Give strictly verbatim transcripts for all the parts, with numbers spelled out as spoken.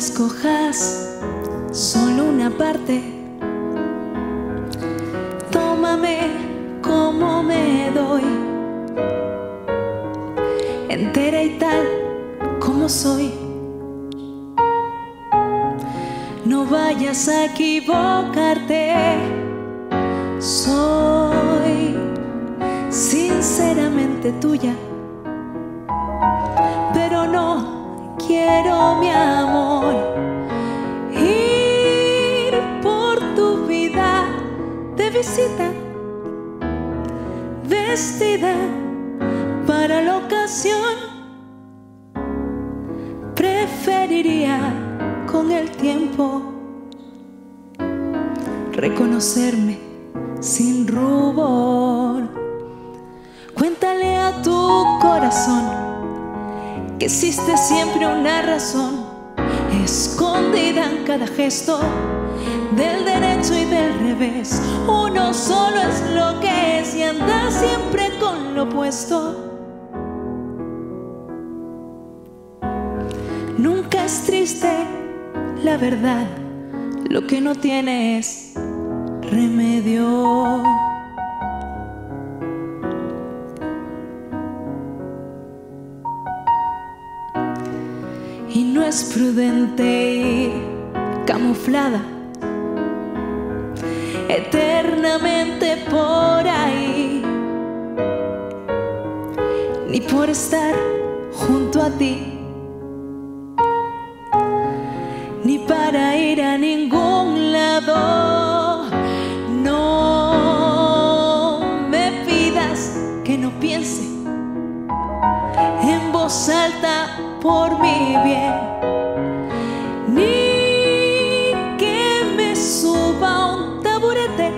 escojas solo una parte. Tómame como me doy, entera y tal como soy. No vayas a equivocarte. Soy sinceramente tuya, pero no quiero, mi amor, ir por tu vida de visita, vestida para la ocasión. Preferiría con el tiempo reconocerme sin rubor. Cuéntale a tu corazón que existe siempre una razón escondida en cada gesto, del derecho y del revés. Uno solo es lo que es y anda siempre con lo opuesto. Nunca es triste, la verdad, lo que no tiene es remedio. Y no es prudente ir camuflada eternamente por ahí, ni por estar junto a ti, ni para ir a ningún lado. No me pidas que no piense en voz alta por mi bien, ni que me suba a un taburete.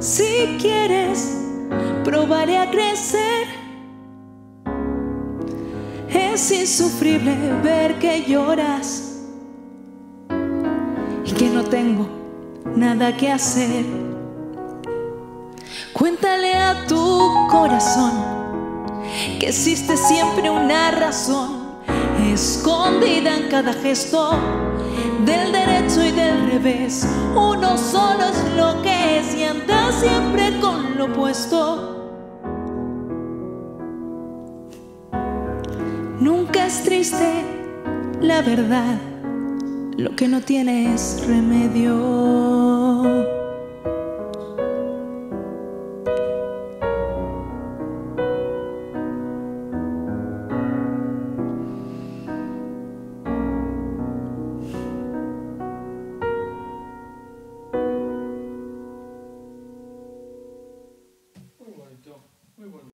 Si quieres, probaré a crecer. Es insufrible ver que lloras y que no tengo nada que hacer. Cuéntale a tu corazón que existe siempre una razón escondida en cada gesto, del derecho y del revés. Uno solo es lo que es y anda siempre con lo opuesto. Nunca es triste, la verdad, lo que no tiene es remedio.